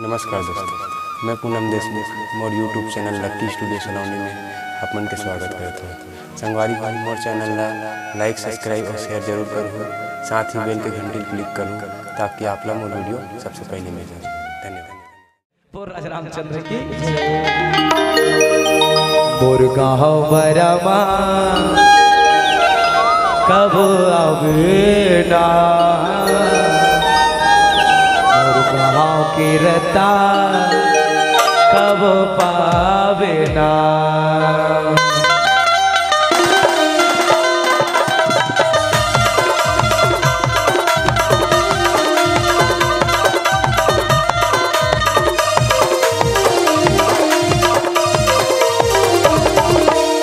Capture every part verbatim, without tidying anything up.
नमस्कार दोस्तों, मैं पूनम देशमुख मोर यूट्यूब चैनल लक्की स्टूडियो सनौनी में आपमन के स्वागत करता हूँ। संगवारी वाली मोर चैनल ला लाइक सब्सक्राइब और शेयर जरूर करो, साथ ही बेल के घंटी क्लिक करो ताकि आप लोग मोर वीडियो सबसे पहले मिल जाए। धन्यवाद। रामचंद्र की मोर गाँव बरमा कब आवेला किरता कब पावेना।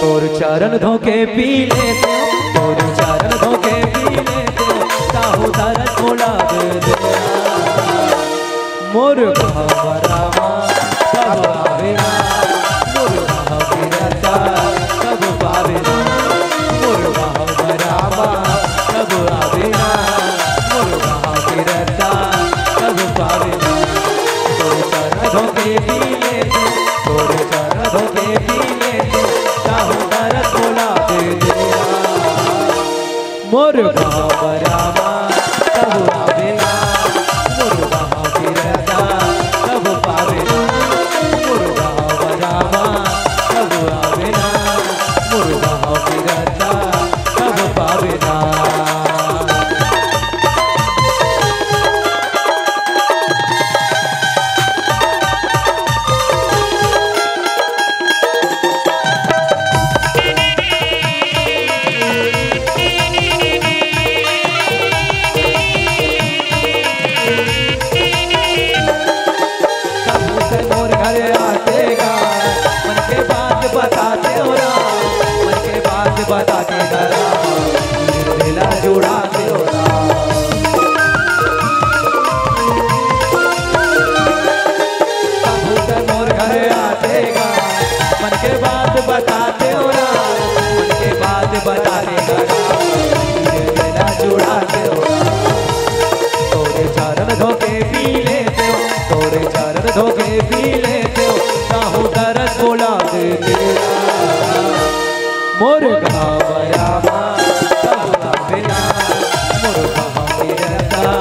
तोर चरण धोके पी लेते, तोर चरण धोके पी लेते, साहू दरद बोला मोर गाँव कब आवेला, मोर गाँव बिरता कब पावेला, मोर गाँव बरामा कब आवेला, मोर गाँव बिरता कब पावेला। तोर चरण धोके पी लेते, तोर चरण धोके पी लेते, साहू दरद बोला देला मोर गाँव बरामा कब आवेला, मोर गाँव बिरता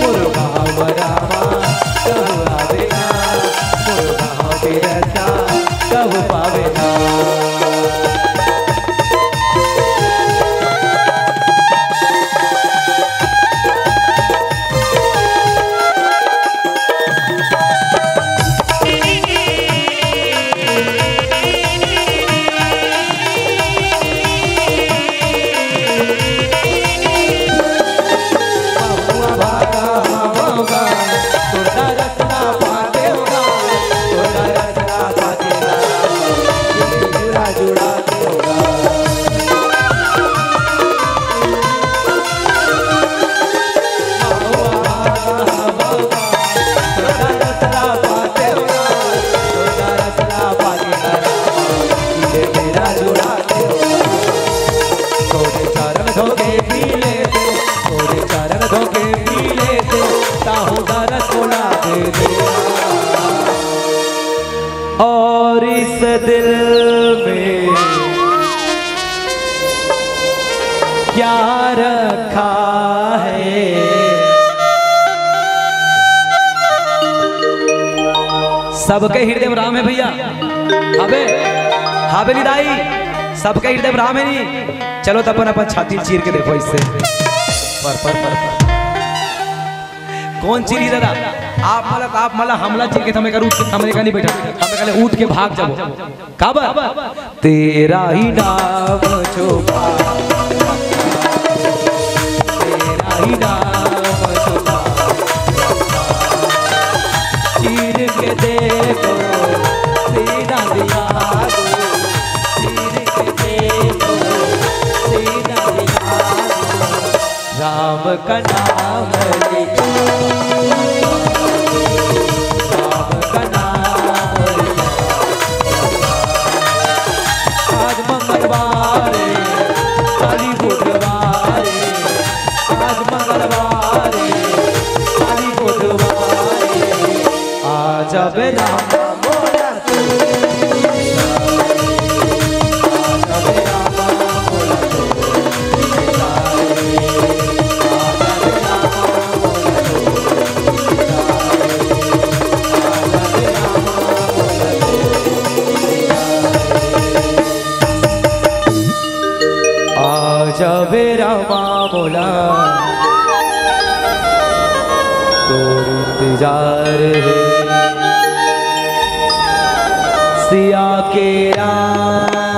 मोर गाँव बरामा कब आवेला, मोर गाँव बिरता कब पावेला, मोर गाँव बरामा कब आवेला, मोर गाँव बिरता कब पावेला। और इस दिल में क्या रखा है, सबके हृदय में राम है भैया। अबे हावेली दाई सबके हृदय में राम है नहीं। चलो तो अपन अपन छाती चीर के देखो इससे पर पर पर, पर। कौन चीरी दादा आप मला आप मला हमला चीर के थमे करू हमने का नहीं बैठा, हमने कहले उठ के भाग जाओ काबर तेरा ही नाम छुपा, तेरा ही नाम छुपा चीर के देखो तेरा दिया चीर के देखो तेरा दिया राम का नाम लिखा बुधवारे आज मंगलवारे हरी बुधवार। जब राम बोला तू, जब राम बोला तू, आ जब राम बोला तोर इंतजार है सिया के राम।